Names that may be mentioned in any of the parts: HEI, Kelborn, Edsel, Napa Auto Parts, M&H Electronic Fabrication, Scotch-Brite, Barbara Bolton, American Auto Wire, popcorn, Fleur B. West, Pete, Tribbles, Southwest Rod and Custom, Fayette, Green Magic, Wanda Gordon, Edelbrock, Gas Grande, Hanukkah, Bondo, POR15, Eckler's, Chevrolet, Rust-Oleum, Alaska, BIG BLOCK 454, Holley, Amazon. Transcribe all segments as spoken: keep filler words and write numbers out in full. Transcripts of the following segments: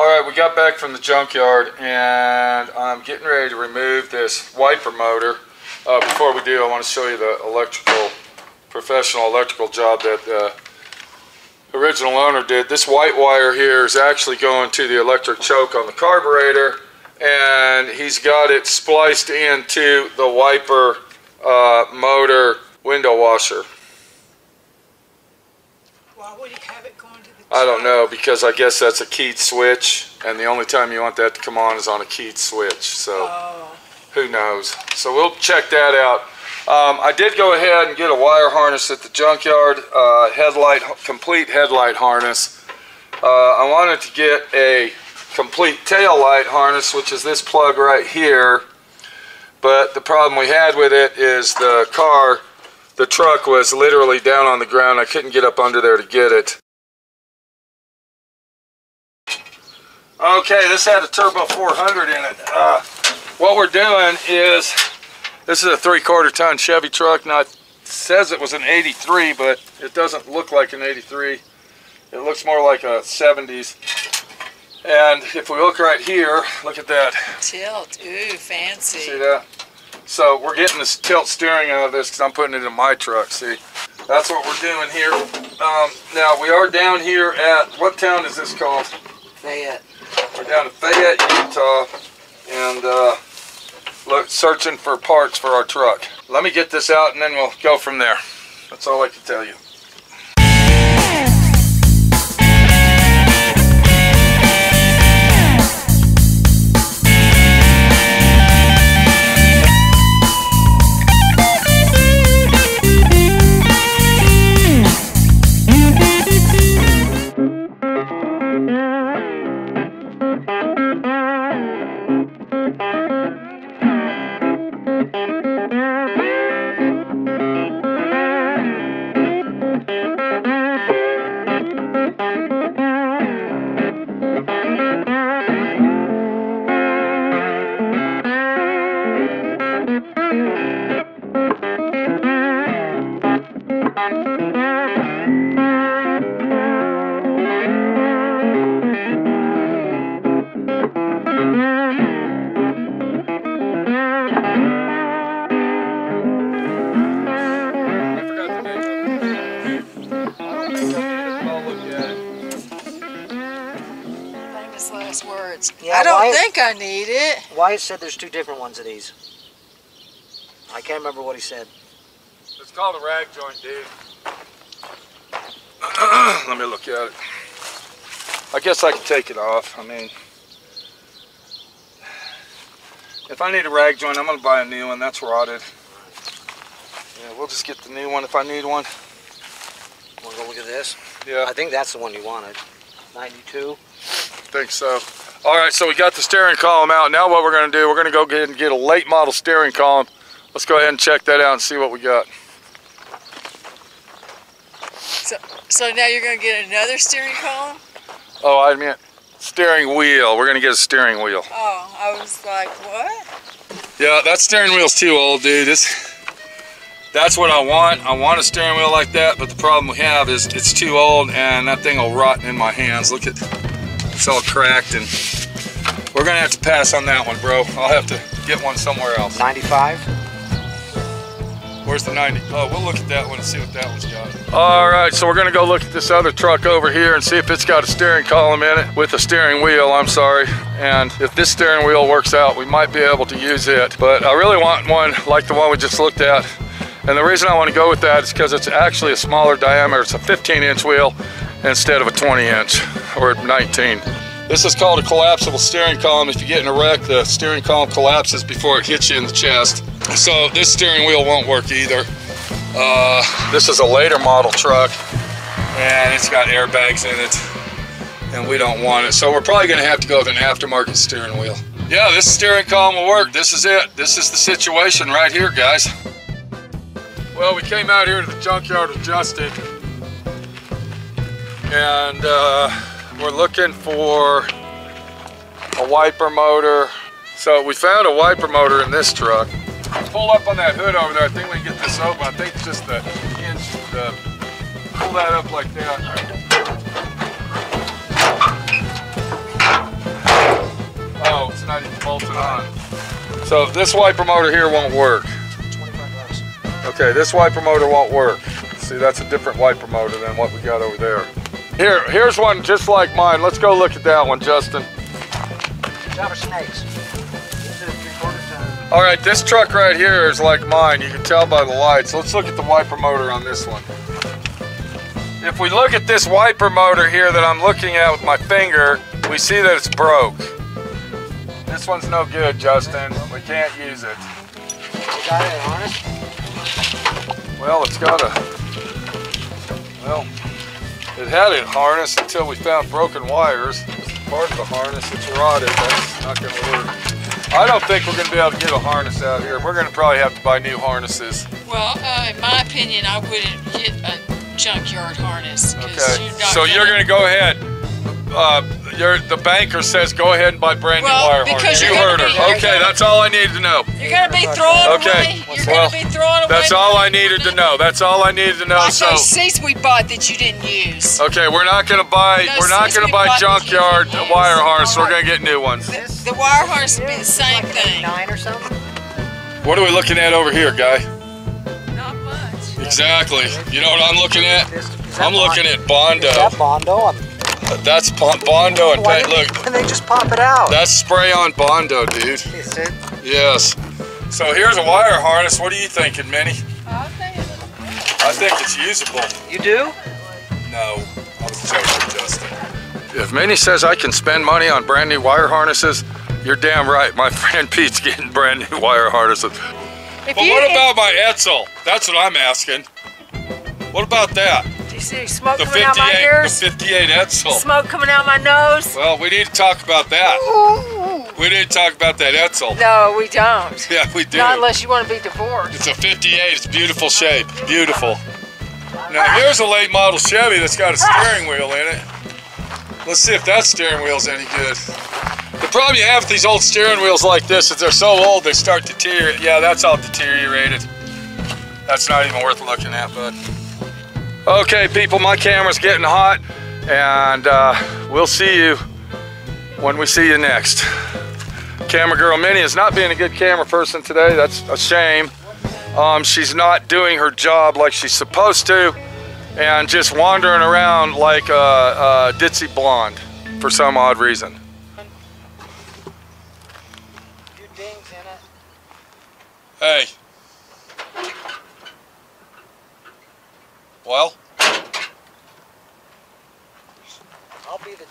Alright, we got back from the junkyard and I'm getting ready to remove this wiper motor. Uh, before we do, I want to show you the electrical, professional electrical job that the original owner did. This white wire here is actually going to the electric choke on the carburetor, and he's got it spliced into the wiper uh, motor window washer. Why would he have it going to the choke? I don't know, because I guess that's a keyed switch, and the only time you want that to come on is on a keyed switch. So. Oh. Who knows? So we'll check that out. Um, I did go ahead and get a wire harness at the junkyard, uh, headlight, complete headlight harness. Uh, I wanted to get a complete tail light harness, which is this plug right here. But the problem we had with it is the car, the truck was literally down on the ground. I couldn't get up under there to get it. Okay, this had a Turbo four hundred in it. Uh, What we're doing is, this is a three-quarter ton Chevy truck. Now, it says it was an eighty-three, but it doesn't look like an eighty-three. It looks more like a seventies. And if we look right here, look at that. Tilt, ooh, fancy. See that? So we're getting this tilt steering out of this because I'm putting it in my truck, see? That's what we're doing here. Um, now, we are down here at, what town is this called? Fayette. We're down at Fayette, Utah. And, uh... look, searching for parts for our truck. Let me get this out and then we'll go from there. That's all I can tell you. I need it. Wyatt said there's two different ones of these. I can't remember what he said. It's called a rag joint, dude. Let me look at it. I guess I can take it off. I mean, if I need a rag joint, I'm going to buy a new one. That's rotted. Yeah, we'll just get the new one if I need one. Want to go look at this? Yeah. I think that's the one you wanted. ninety-two? I think so. Alright, so we got the steering column out. Now what we're going to do, we're going to go ahead and get a late model steering column. Let's go ahead and check that out and see what we got. So, so now you're going to get another steering column? Oh, I meant steering wheel. We're going to get a steering wheel. Oh, I was like, what? Yeah, that steering wheel's too old, dude. It's, that's what I want. I want a steering wheel like that, but the problem we have is it's too old and that thing will rot in my hands. Look at it's all cracked, and we're gonna have to pass on that one, bro. I'll have to get one somewhere else. ninety-five? Where's the ninety? Oh, we'll look at that one and see what that one's got. All right, so we're gonna go look at this other truck over here and see if it's got a steering column in it with a steering wheel, I'm sorry. And if this steering wheel works out, we might be able to use it. But I really want one like the one we just looked at. And the reason I want to go with that is because it's actually a smaller diameter. It's a fifteen inch wheel instead of a twenty inch or nineteen. This is called a collapsible steering column. If you get in a wreck, the steering column collapses before it hits you in the chest. So this steering wheel won't work either. Uh, this is a later model truck and it's got airbags in it and we don't want it. So we're probably gonna have to go with an aftermarket steering wheel. Yeah, this steering column will work. This is it. This is the situation right here, guys. Well, we came out here to the junkyard with Justin, and uh, we're looking for a wiper motor. So we found a wiper motor in this truck. Pull up on that hood over there. I think we can get this open. I think it's just the hinge. The, pull that up like that. and I just bolted on. So this wiper motor here won't work. twenty-five bucks. Okay, this wiper motor won't work. See, that's a different wiper motor than what we got over there. Here, here's one just like mine. Let's go look at that one, Justin. Java snakes. All right, this truck right here is like mine. You can tell by the lights. Let's look at the wiper motor on this one. If we look at this wiper motor here that I'm looking at with my finger, we see that it's broke. This one's no good, Justin. We can't use it. Got it on it? Well, it's got a, well, it had it harnessed until we found broken wires. Part of the harness, it's rotted. That's not gonna work. I don't think we're gonna be able to get a harness out here. We're gonna probably have to buy new harnesses. Well, uh, in my opinion, I wouldn't get a junkyard harness. Okay, you're so gonna... you're going to go ahead. Uh, you're, the banker says go ahead and buy brand new well, wire harness. You heard her. Be, okay, gonna, that's all I needed to know. You're going to be throwing okay. away. You're well, going to be throwing away. That's all I needed to know. That's all I needed to know. Like so those seats we bought that you didn't use. Okay, we're not going to buy. Those we're not going to buy junkyard wire harness. We're going to get new ones. The, the wire harness yeah, would be the same like thing. Nine or something. What are we looking at over here, guy? Exactly. You know what I'm looking at? I'm looking at Bondo. Is that Bondo? That's Bondo and paint. Look. And they just pop it out. That's spray on Bondo, dude. Is it? Yes. So here's a wire harness. What are you thinking, Minnie? I think it's usable. You do? No. I was joking, Justin. If Minnie says I can spend money on brand new wire harnesses, you're damn right. My friend Pete's getting brand new wire harnesses. If but what about my Edsel? That's what I'm asking. What about that? Do you see smoke the coming out my ears? The fifty-eight Edsel. Smoke coming out my nose? Well, we need to talk about that. Ooh. We need to talk about that Edsel. No, we don't. Yeah, we do. Not unless you want to be divorced. It's a fifty-eight. It's beautiful shape. Beautiful. Now, here's a late model Chevy that's got a steering wheel in it. Let's see if that steering wheel's any good. The problem you have with these old steering wheels like this is they're so old they start to deteriorate. Yeah, that's all deteriorated. That's not even worth looking at, bud. Okay, people, my camera's getting hot, and uh, we'll see you when we see you next. Camera girl Minnie is not being a good camera person today. That's a shame. Um, she's not doing her job like she's supposed to, and just wandering around like a, a ditzy blonde for some odd reason. Hey. Well? I'll be the...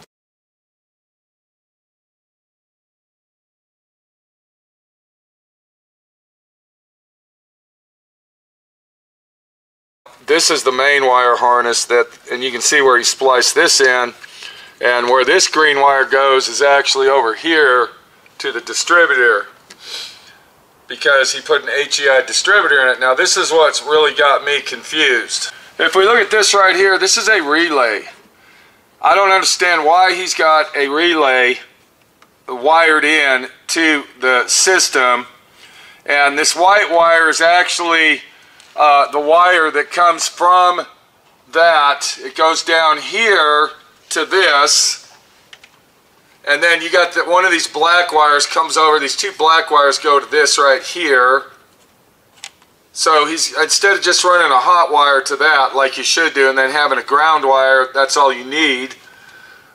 This is the main wire harness that, and you can see where he spliced this in, and where this green wire goes is actually over here to the distributor, because he put an H E I distributor in it. Now this is what's really got me confused. If we look at this right here, this is a relay. I don't understand why he's got a relay wired in to the system, and this white wire is actually uh, the wire that comes from that. It goes down here to this, and then you got that one of these black wires comes over. These two black wires go to this right here. So he's, instead of just running a hot wire to that like you should do and then having a ground wire, that's all you need.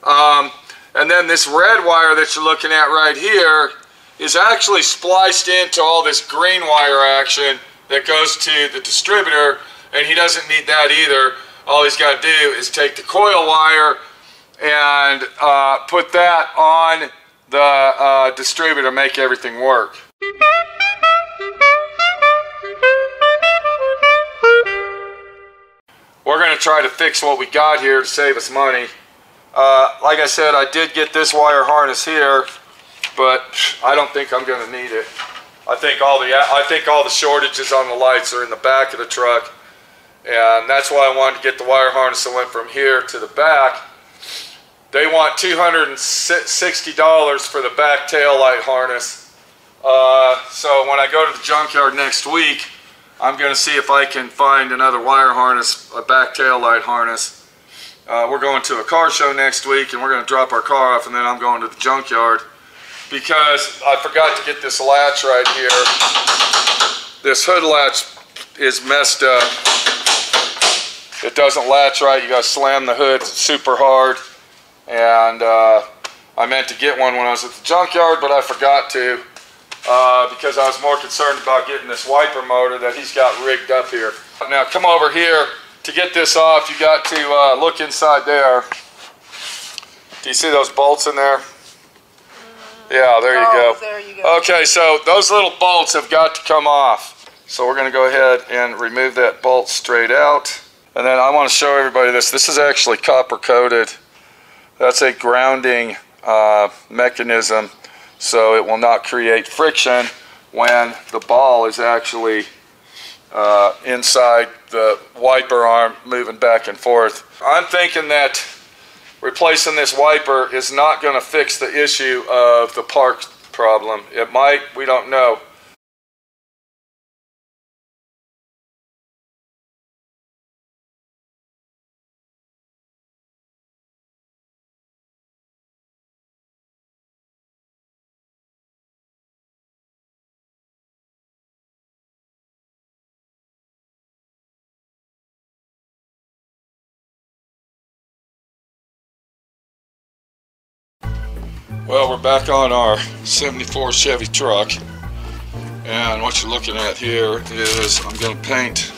Um, and then this red wire that you're looking at right here is actually spliced into all this green wire action that goes to the distributor, and he doesn't need that either. All he's got to do is take the coil wire and uh, put that on the uh, distributor, make everything work. We're going to try to fix what we got here to save us money. Uh, like I said, I did get this wire harness here, but I don't think I'm going to need it. I think all the I think all the shortages on the lights are in the back of the truck, and that's why I wanted to get the wire harness that went from here to the back. They want two hundred sixty dollars for the back tail light harness. Uh, so when I go to the junkyard next week, I'm going to see if I can find another wire harness, a back tail light harness. Uh, we're going to a car show next week, and we're going to drop our car off, and then I'm going to the junkyard because I forgot to get this latch right here. This hood latch is messed up. It doesn't latch right. You gotta slam the hood super hard. And uh, I meant to get one when I was at the junkyard, but I forgot to uh, because I was more concerned about getting this wiper motor that he's got rigged up here. Now come over here. To get this off, you got to uh, look inside there. Do you see those bolts in there? Yeah, there you go. There you go. Okay, so those little bolts have got to come off. So we're going to go ahead and remove that bolt straight out. And then I want to show everybody this. This is actually copper coated. That's a grounding uh, mechanism, so it will not create friction when the ball is actually uh, inside the wiper arm moving back and forth. I'm thinking that replacing this wiper is not going to fix the issue of the park problem. It might, we don't know. Well, we're back on our seventy-four Chevy truck, and what you're looking at here is I'm going to paint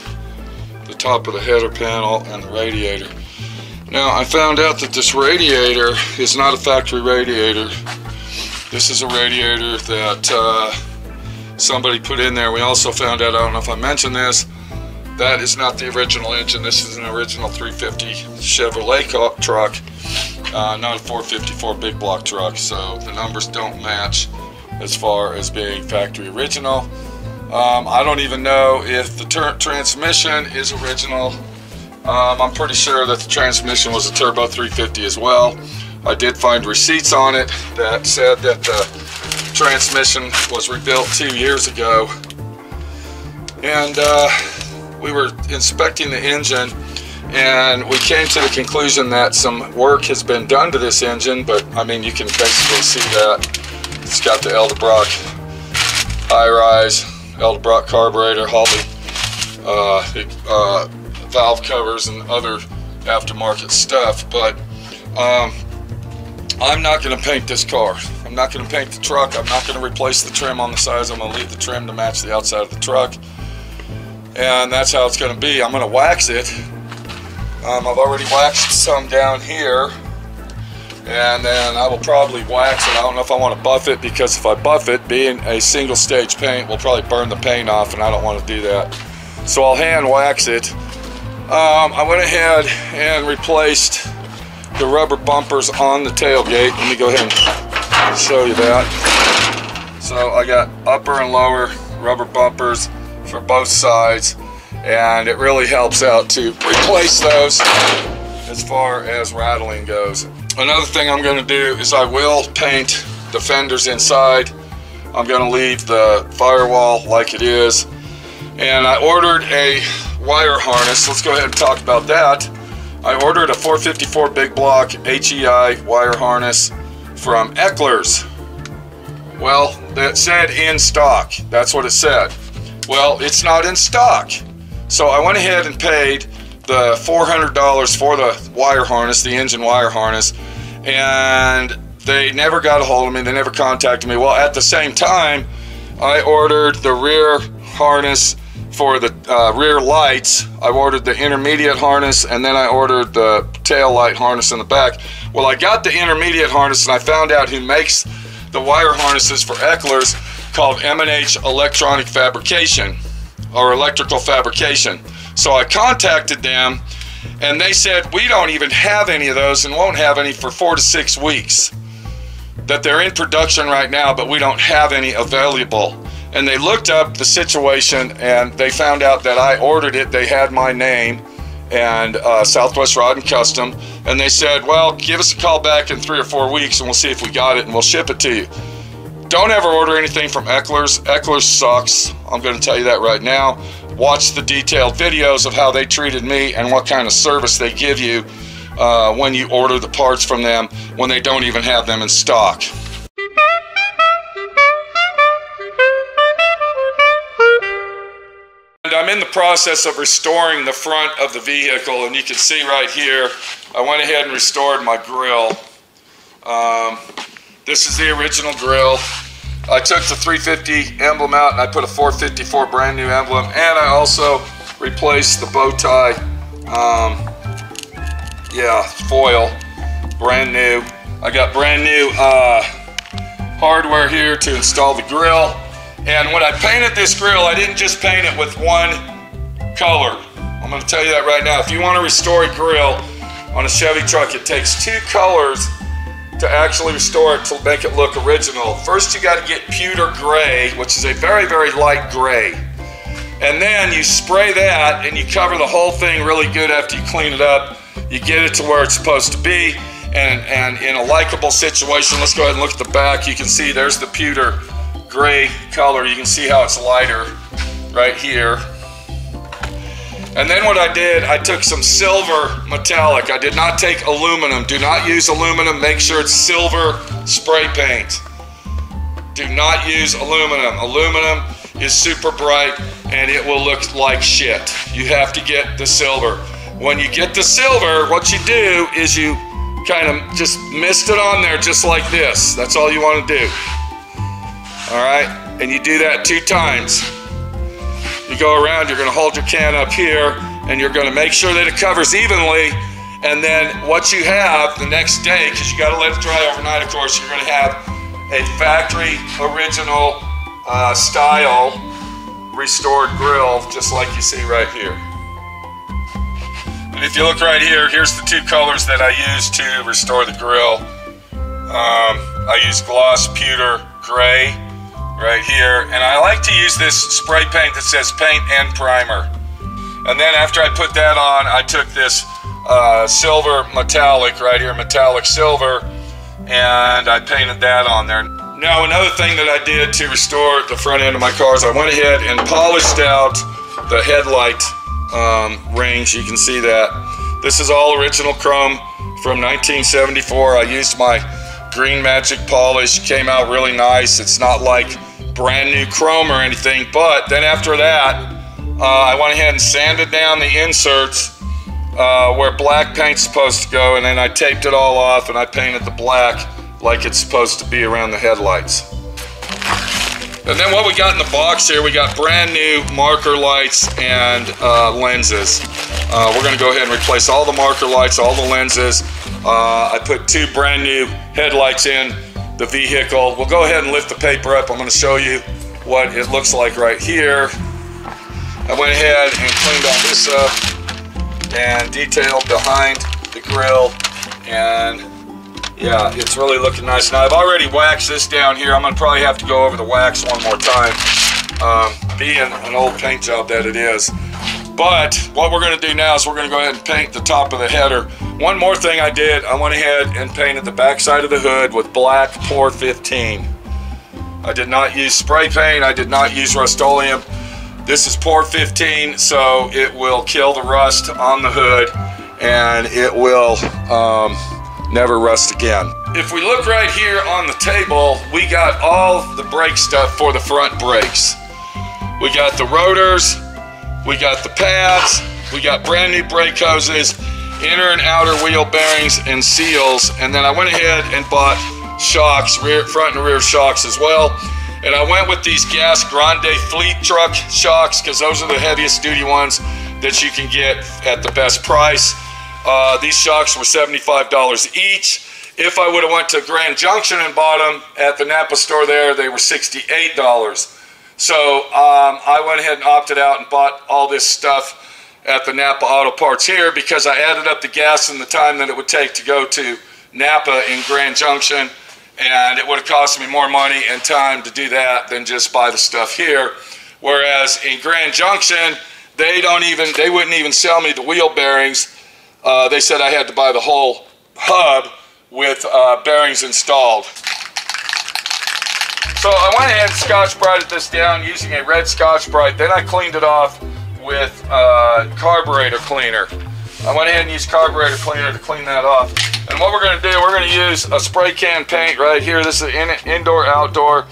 the top of the header panel and the radiator. Now, I found out that this radiator is not a factory radiator. This is a radiator that uh, somebody put in there. We also found out, I don't know if I mentioned this, that is not the original engine. This is an original three fifty Chevrolet truck. Uh, not a four fifty-four big block truck, so the numbers don't match as far as being factory original. Um, I don't even know if the transmission is original. Um, I'm pretty sure that the transmission was a turbo three fifty as well. I did find receipts on it that said that the transmission was rebuilt two years ago. And uh, we were inspecting the engine, and we came to the conclusion that some work has been done to this engine, but I mean, you can basically see that. It's got the Edelbrock high-rise, Edelbrock carburetor, Holley uh, uh, valve covers, and other aftermarket stuff. But um, I'm not going to paint this car. I'm not going to paint the truck. I'm not going to replace the trim on the sides. I'm going to leave the trim to match the outside of the truck. And that's how it's going to be. I'm going to wax it. Um, I've already waxed some down here, and then I will probably wax it. I don't know if I want to buff it, because if I buff it, being a single stage paint will probably burn the paint off, and I don't want to do that. So I'll hand wax it. Um, I went ahead and replaced the rubber bumpers on the tailgate. Let me go ahead and show you that. So I got upper and lower rubber bumpers for both sides, and it really helps out to replace those as far as rattling goes. Another thing I'm going to do is I will paint the fenders inside. I'm going to leave the firewall like it is. And I ordered a wire harness. Let's go ahead and talk about that. I ordered a four fifty-four big block H E I wire harness from Eckler's. Well, that said in stock. That's what it said. Well, it's not in stock. So I went ahead and paid the four hundred dollars for the wire harness, the engine wire harness, and they never got a hold of me. They never contacted me. Well, at the same time, I ordered the rear harness for the uh, rear lights. I ordered the intermediate harness, and then I ordered the tail light harness in the back. Well, I got the intermediate harness, and I found out who makes the wire harnesses for Eckler's, called M and H Electronic Fabrication. Or electrical fabrication. So I contacted them, and they said, we don't even have any of those and won't have any for four to six weeks. That they're in production right now, but we don't have any available. And they looked up the situation, and they found out that I ordered it. They had my name and uh, Southwest Rod and Custom, and they said, well, give us a call back in three or four weeks and we'll see if we got it and we'll ship it to you. Don't ever order anything from Eckler's. Eckler's sucks. I'm going to tell you that right now. Watch the detailed videos of how they treated me and what kind of service they give you uh, when you order the parts from them when they don't even have them in stock. I'm in the process of restoring the front of the vehicle, and you can see right here, I went ahead and restored my grill. Um, this is the original grill. I took the three fifty emblem out and I put a four fifty-four brand new emblem, and I also replaced the bow tie, um, yeah, foil, brand new. I got brand new uh, hardware here to install the grill. And when I painted this grill, I didn't just paint it with one color. I'm going to tell you that right now. If you want to restore a grill on a Chevy truck, it takes two colors to actually restore it to make it look original. First, you got to get pewter gray, which is a very, very light gray. And then you spray that and you cover the whole thing really good after you clean it up. You get it to where it's supposed to be. And, and in a likable situation, let's go ahead and look at the back. You can see there's the pewter gray color. You can see how it's lighter right here. And then what I did, I took some silver metallic. I did not take aluminum. Do not use aluminum. Make sure it's silver spray paint. Do not use aluminum. Aluminum is super bright and it will look like shit. You have to get the silver. When you get the silver, what you do is you kind of just mist it on there just like this. That's all you want to do. All right, and you do that two times. You go around, you're gonna hold your can up here and you're gonna make sure that it covers evenly, and then what you have the next day, because you gotta let it dry overnight, of course, you're gonna have a factory original uh, style restored grill, just like you see right here. And if you look right here, here's the two colors that I used to restore the grill. Um, I use gloss pewter gray right here, and I like to use this spray paint that says paint and primer. And then after I put that on, I took this uh, silver metallic right here, metallic silver, and I painted that on there. Now another thing that I did to restore the front end of my car is I went ahead and polished out the headlight um, rings. You can see that. This is all original chrome from nineteen seventy-four. I used my Green Magic polish, came out really nice. It's not like brand new chrome or anything, but then after that, uh, I went ahead and sanded down the inserts uh, where black paint's supposed to go, and then I taped it all off and I painted the black like it's supposed to be around the headlights. And then what we got in the box here, we got brand new marker lights and uh, lenses. Uh, we're gonna go ahead and replace all the marker lights, all the lenses. Uh, I put two brand new headlights in the vehicle. We'll go ahead and lift the paper up. I'm going to show you what it looks like right here. I went ahead and cleaned all this up and detailed behind the grill, and yeah, it's really looking nice. Now I've already waxed this down here. I'm going to probably have to go over the wax one more time, um, being an old paint job that it is. But what we're going to do now is we're going to go ahead and paint the top of the header. One more thing I did, I went ahead and painted the back side of the hood with black P O R fifteen. I did not use spray paint. I did not use Rust-Oleum. This is P O R fifteen, so it will kill the rust on the hood, and it will um, never rust again. If we look right here on the table, we got all the brake stuff for the front brakes. We got the rotors. We got the pads, we got brand new brake hoses, inner and outer wheel bearings and seals, and then I went ahead and bought shocks, rear, front and rear shocks as well. And I went with these Gas Grande fleet truck shocks because those are the heaviest duty ones that you can get at the best price. Uh, these shocks were seventy-five dollars each. If I would have went to Grand Junction and bought them at the Napa store there, they were sixty-eight dollars. So um, I went ahead and opted out and bought all this stuff at the Napa Auto Parts here because I added up the gas and the time that it would take to go to Napa in Grand Junction, and it would have cost me more money and time to do that than just buy the stuff here. Whereas in Grand Junction, they don't even they wouldn't even sell me the wheel bearings. Uh, they said I had to buy the whole hub with uh, bearings installed. So I went ahead and Scotch-Brited this down using a red Scotch-Brite. Then I cleaned it off with uh, carburetor cleaner. I went ahead and used carburetor cleaner to clean that off. And what we're going to do, we're going to use a spray can paint right here. This is in, indoor-outdoor.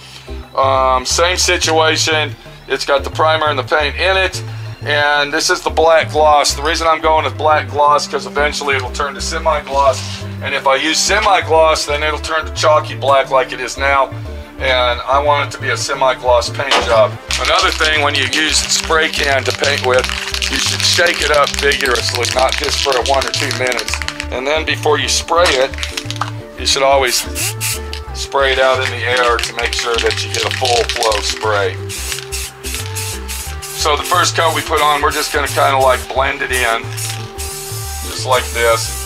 Um, same situation. It's got the primer and the paint in it. and this is the black gloss. The reason I'm going with black gloss because eventually it'll turn to semi-gloss, and if I use semi-gloss then it'll turn to chalky black like it is now, and I want it to be a semi-gloss paint job. Another thing, when you use spray can to paint with, you should shake it up vigorously, not just for one or two minutes. And then before you spray it, you should always spray it out in the air to make sure that you get a full flow spray. So the first coat we put on, we're just going to kind of like blend it in, just like this.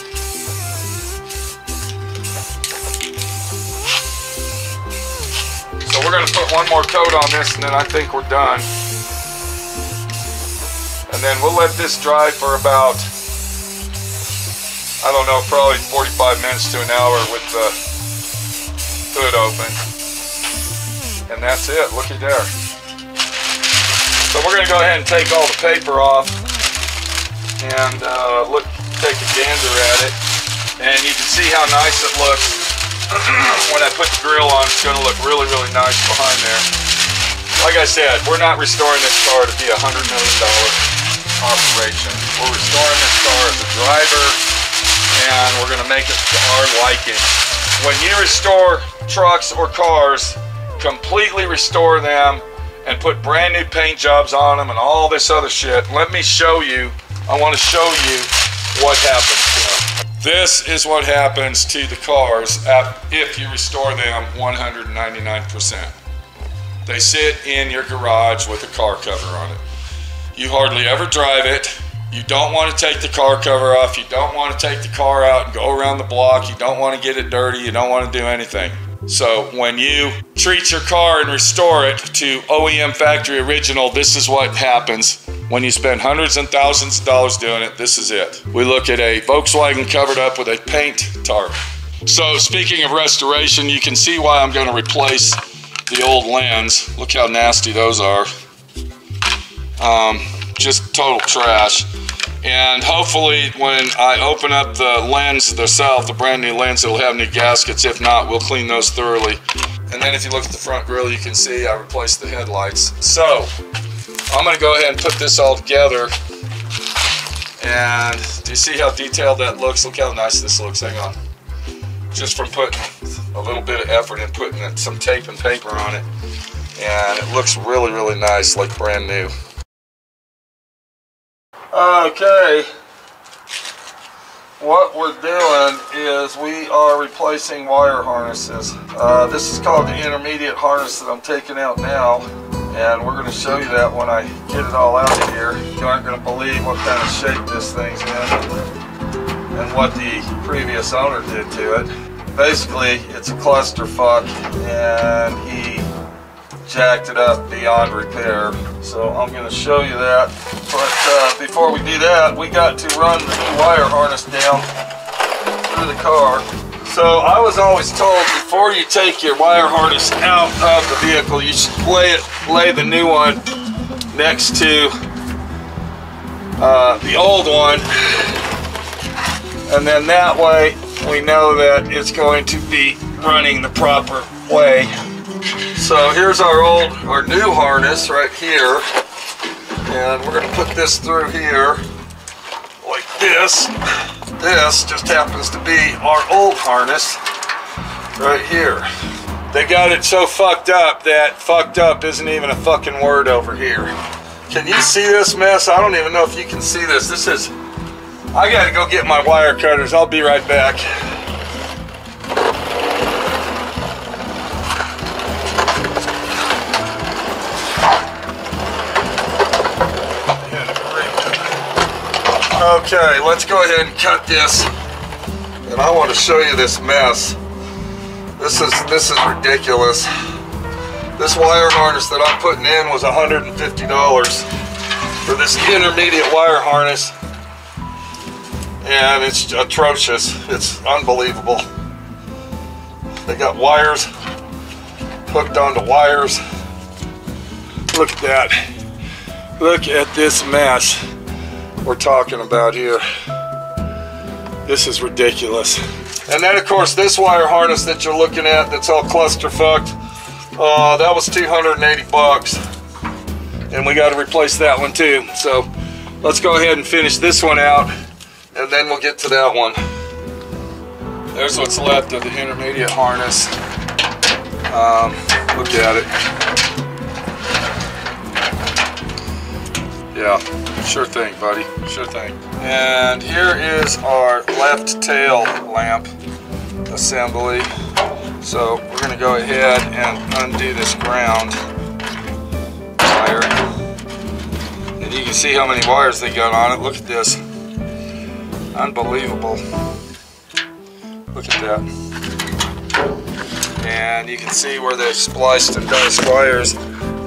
So we're going to put one more coat on this and then I think we're done. And then we'll let this dry for about, I don't know, probably forty-five minutes to an hour with the hood open. And that's it, looky there. So we're gonna go ahead and take all the paper off and uh, look, take a gander at it. And you can see how nice it looks. When I put the grill on, it's gonna look really, really nice behind there. Like I said, we're not restoring this car to be a hundred million dollar operation. We're restoring this car as a driver, and we're going to make it to our liking. When you restore trucks or cars, completely restore them and put brand new paint jobs on them and all this other shit, let me show you. I want to show you what happens to them. This is what happens to the cars if you restore them one hundred ninety-nine percent. They sit in your garage with a car cover on it. You hardly ever drive it. You don't want to take the car cover off. You don't want to take the car out and go around the block. You don't want to get it dirty. You don't want to do anything. So when you treat your car and restore it to O E M factory original, this is what happens. When you spend hundreds and thousands of dollars doing it, this is it. We look at a Volkswagen covered up with a paint tarp. So speaking of restoration, you can see why I'm going to replace the old lens. Look how nasty those are. Um, just total trash. And hopefully when I open up the lens itself, the brand new lens, it'll have new gaskets. If not, we'll clean those thoroughly. And then if you look at the front grille, you can see I replaced the headlights. So I'm going to go ahead and put this all together. And do you see how detailed that looks? Look how nice this looks. Hang on. Just from putting a little bit of effort and putting some tape and paper on it. And it looks really, really nice, like brand new. Okay, what we're doing is we are replacing wire harnesses. Uh, this is called the intermediate harness that I'm taking out now, and we're going to show you that when I get it all out of here. You aren't going to believe what kind of shape this thing's in and what the previous owner did to it. Basically, it's a clusterfuck, and he jacked it up beyond repair. So I'm going to show you that. But uh, before we do that, we got to run the new wire harness down through the car. So I was always told before you take your wire harness out of the vehicle, you should lay it, lay the new one next to uh, the old one. And then that way we know that it's going to be running the proper way. So here's our old, our new harness right here, and we're going to put this through here like this. This just happens to be our old harness right here. They got it so fucked up that fucked up isn't even a fucking word over here. Can you see this mess? I don't even know if you can see this. This is, I got to go get my wire cutters. I'll be right back. Okay, let's go ahead and cut this, and I want to show you this mess. This is this is ridiculous. This wire harness that I'm putting in was one hundred fifty dollars for this intermediate wire harness, and it's atrocious. It's unbelievable. They got wires hooked onto wires. Look at that. Look at this mess we're talking about here. This is ridiculous. And then of course this wire harness that you're looking at that's all clusterfucked, uh, that was two hundred eighty bucks. and we got to replace that one too. So let's go ahead and finish this one out, and then we'll get to that one. There's what's left of the intermediate harness. Um, look at it. Yeah, sure thing, buddy, sure thing. And here is our left tail lamp assembly. So we're going to go ahead and undo this ground wire. And you can see how many wires they got on it. Look at this. Unbelievable. Look at that. And you can see where they spliced and diced wires,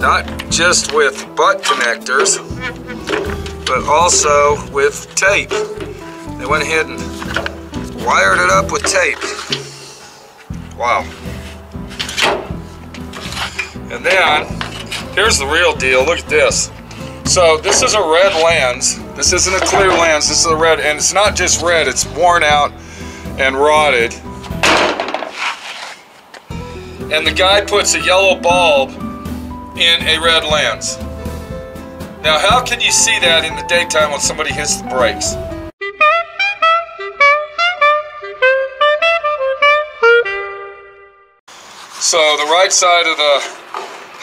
not just with butt connectors, but also with tape. They went ahead and wired it up with tape. Wow. And then, here's the real deal. Look at this. So this is a red lens. This isn't a clear lens, this is a red, and it's not just red, it's worn out and rotted. And the guy puts a yellow bulb in a red lens. Now how can you see that in the daytime when somebody hits the brakes? So the right side of the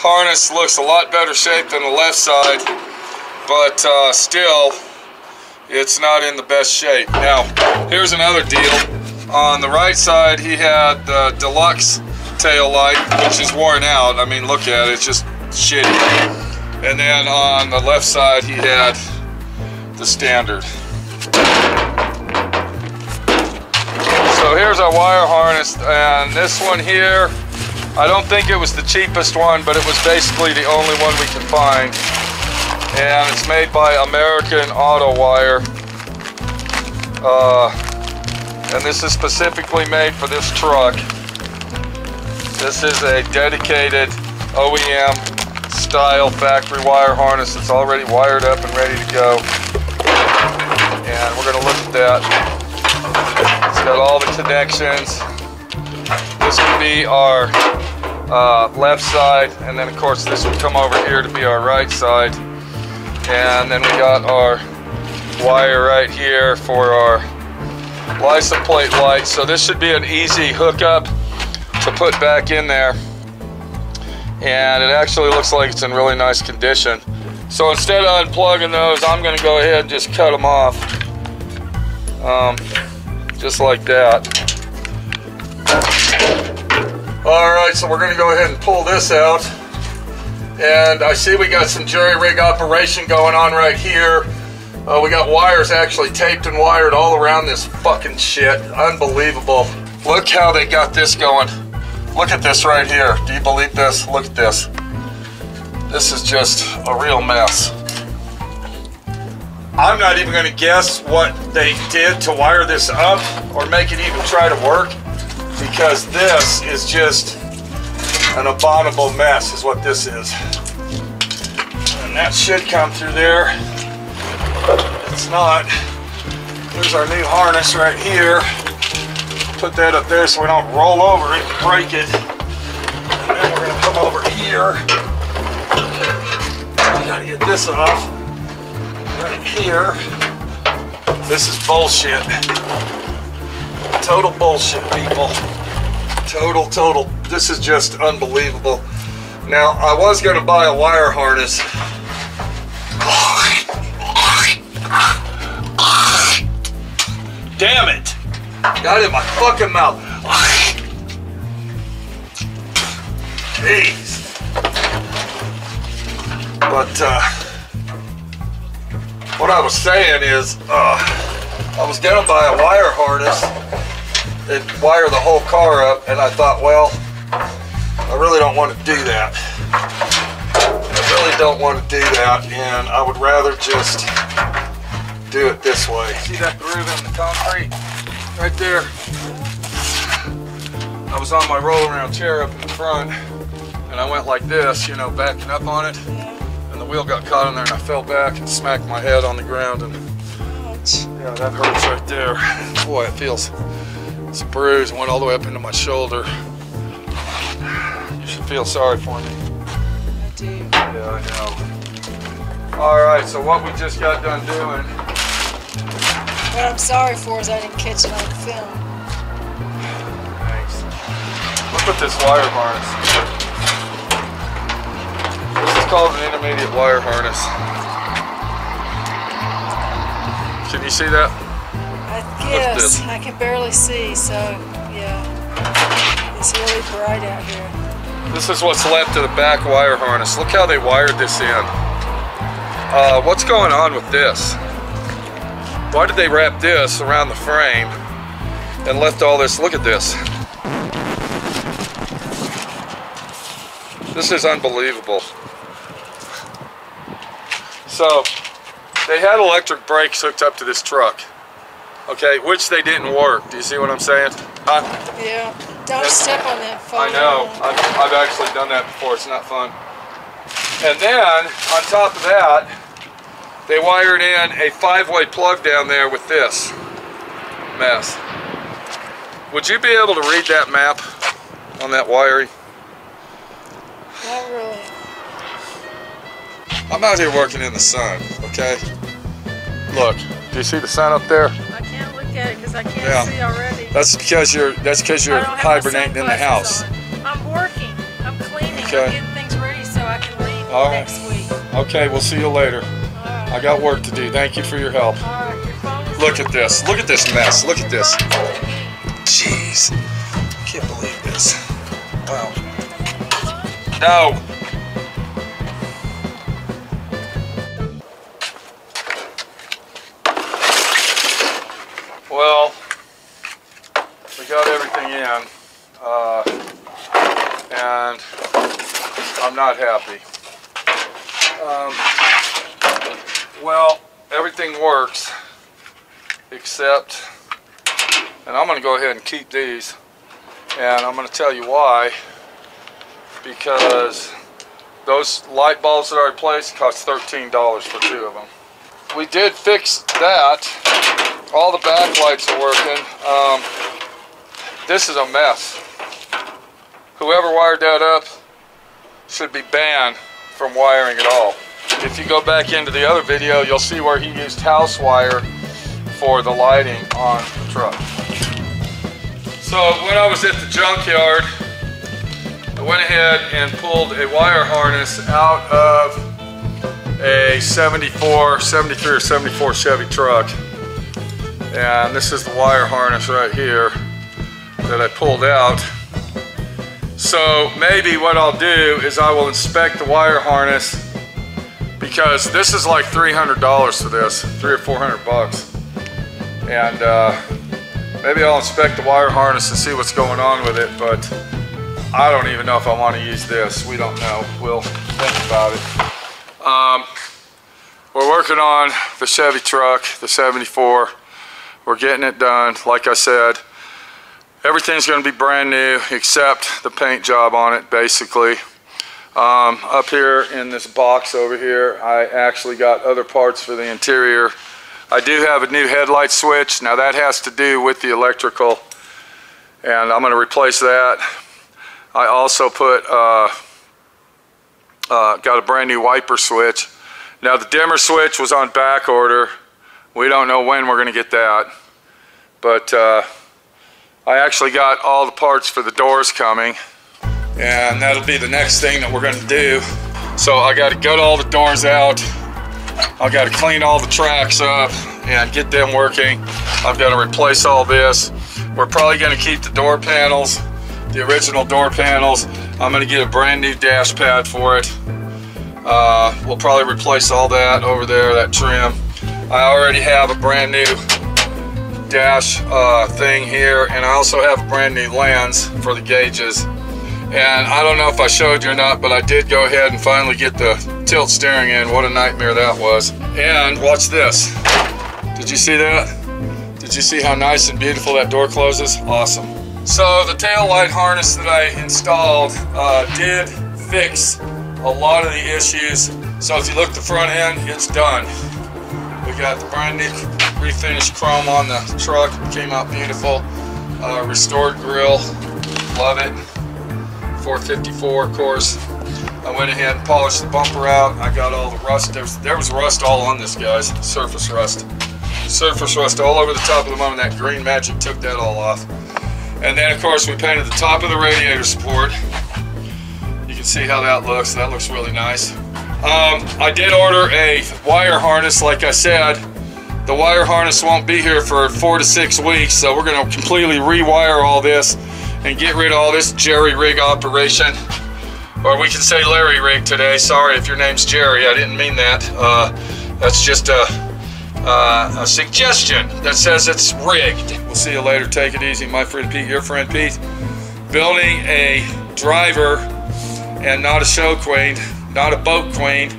harness looks a lot better shape than the left side, but uh, still it's not in the best shape. Now here's another deal. On the right side he had the deluxe tail light, which is worn out. I mean, look at it, it's just shitty. And then on the left side, he had the standard. So here's our wire harness, and this one here, I don't think it was the cheapest one, but it was basically the only one we could find. And it's made by American Auto Wire. Uh, and this is specifically made for this truck. This is a dedicated O E M style factory wire harness. It's already wired up and ready to go, and we're going to look at that. It's got all the connections. This would be our uh, left side, and then of course this would come over here to be our right side, and then we got our wire right here for our license plate light. So this should be an easy hookup to put back in there, and it actually looks like it's in really nice condition. So instead of unplugging those, I'm going to go ahead and just cut them off, um, just like that. Alright, so we're going to go ahead and pull this out, and I see we got some jerry rig operation going on right here. Uh, we got wires actually taped and wired all around this fucking shit. Unbelievable. Look how they got this going. Look at this right here. Do you believe this? Look at this. This is just a real mess. I'm not even going to guess what they did to wire this up or make it even try to work, because this is just an abominable mess is what this is. And that should come through there. It's not. Here's our new harness right here. Put that up there so we don't roll over it and break it. And then we're going to come over here. I gotta get this off. Right here. This is bullshit. Total bullshit, people. Total, total. This is just unbelievable. Now, I was going to buy a wire harness. Damn it! Got it in my fucking mouth. Jeez. But uh, what I was saying is, uh, I was gonna buy a wire harness and wire the whole car up, and I thought, well, I really don't want to do that. I really don't want to do that, and I would rather just do it this way. See that groove in the concrete? Right there. I was on my roll around chair up in the front, and I went like this, you know, backing up on it, and the wheel got caught in there, and I fell back and smacked my head on the ground, and yeah, that hurts right there. Boy, it feels, it's a bruise. It went all the way up into my shoulder. You should feel sorry for me. I do. Yeah, I know. All right, so what we just got done doing. What I'm sorry for is I didn't catch it on film. Nice. Look what this wire harness. This is called an intermediate wire harness. Can you see that? I guess. I can barely see, so yeah. It's really bright out here. This is what's left of the back wire harness. Look how they wired this in. Uh, what's going on with this? Why did they wrap this around the frame and left all this? Look at this. This is unbelievable. So, they had electric brakes hooked up to this truck. Okay, which they didn't work. Do you see what I'm saying? Huh? Yeah. Don't step on that phone. I know. I've, I've actually done that before. It's not fun. And then, on top of that, they wired in a five-way plug down there with this mess. Would you be able to read that map on that wiring? Not really. I'm out here working in the sun, okay? Look, do you see the sun up there? It because I can't yeah. see already. That's because you're that's because you're hibernating in the house. On. I'm working. I'm cleaning. Okay. I'm getting things ready so I can leave All right. next week. Okay, we'll see you later. Right. I got work to do. Thank you for your help. All right. Your phone is Look at this. Look at this mess. Look at this. Jeez. I can't believe this. Wow. No. Well, we got everything in, uh, and I'm not happy. Um, well, everything works, except, and I'm going to go ahead and keep these, and I'm going to tell you why, because those light bulbs that I replaced cost thirteen dollars for two of them. We did fix that. All the backlights are working. Um, this is a mess. Whoever wired that up should be banned from wiring at all. If you go back into the other video, you'll see where he used house wire for the lighting on the truck. So when I was at the junkyard, I went ahead and pulled a wire harness out of a seventy-four, seventy-three or seventy-four Chevy truck. And this is the wire harness right here that I pulled out. So maybe what I'll do is I will inspect the wire harness, because this is like three hundred dollars for this, three or four hundred bucks. And uh, maybe I'll inspect the wire harness and see what's going on with it, but I don't even know if I want to use this. We don't know. We'll think about it. Um, we're working on the Chevy truck, the seventy-four. We're getting it done. Like I said, everything's going to be brand new except the paint job on it, basically. Um, up here in this box over here, I actually got other parts for the interior. I do have a new headlight switch. Now that has to do with the electrical, and I'm going to replace that. I also put uh, uh, got a brand new wiper switch. Now the dimmer switch was on back order. We don't know when we're going to get that, but uh, I actually got all the parts for the doors coming, and that'll be the next thing that we're going to do. So I got to gut all the doors out, I got to clean all the tracks up and get them working. I've got to replace all this. We're probably going to keep the door panels, the original door panels. I'm going to get a brand new dash pad for it. Uh, we'll probably replace all that over there, that trim. I already have a brand new dash uh, thing here, and I also have a brand new lens for the gauges. And I don't know if I showed you or not, but I did go ahead and finally get the tilt steering in. What a nightmare that was. And watch this. Did you see that? Did you see how nice and beautiful that door closes? Awesome. So the tail light harness that I installed uh, did fix a lot of the issues. So if you look at the front end, it's done. We got the brand new refinished chrome on the truck. It came out beautiful. Uh, restored grill. Love it. four fifty-four, of course. I went ahead and polished the bumper out. I got all the rust. There was, there was rust all on this, guys. Surface rust. Surface rust all over the top of the motor. That Green Magic took that all off. And then, of course, we painted the top of the radiator support. You can see how that looks. That looks really nice. Um, I did order a wire harness, like I said. The wire harness won't be here for four to six weeks, so we're going to completely rewire all this and get rid of all this jerry rig operation. Or we can say Larry rig today. Sorry if your name's Jerry. I didn't mean that. Uh, that's just a, uh, a suggestion that says it's rigged. We'll see you later. Take it easy. My friend Pete, your friend Pete. Building a driver and not a show queen. Not a boat queen,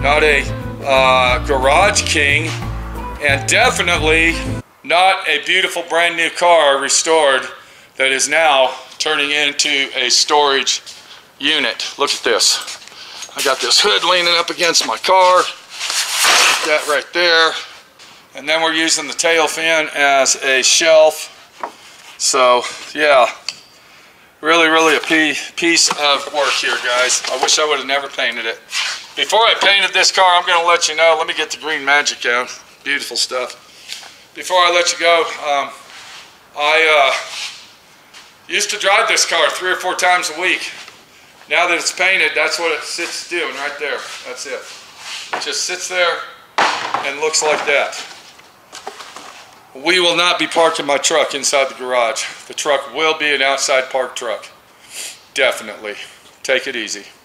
not a uh, garage king, and definitely not a beautiful brand new car restored that is now turning into a storage unit. Look at this. I got this hood leaning up against my car. Put that right there. And then we're using the tail fin as a shelf. So, yeah. Really, really a piece of work here, guys. I wish I would have never painted it. Before I painted this car, I'm going to let you know. Let me get the Green Magic out. Beautiful stuff. Before I let you go, um, I uh, used to drive this car three or four times a week. Now that it's painted, that's what it sits doing right there. That's it. It just sits there and looks like that. We will not be parking my truck inside the garage. The truck will be an outside park truck. Definitely. Take it easy.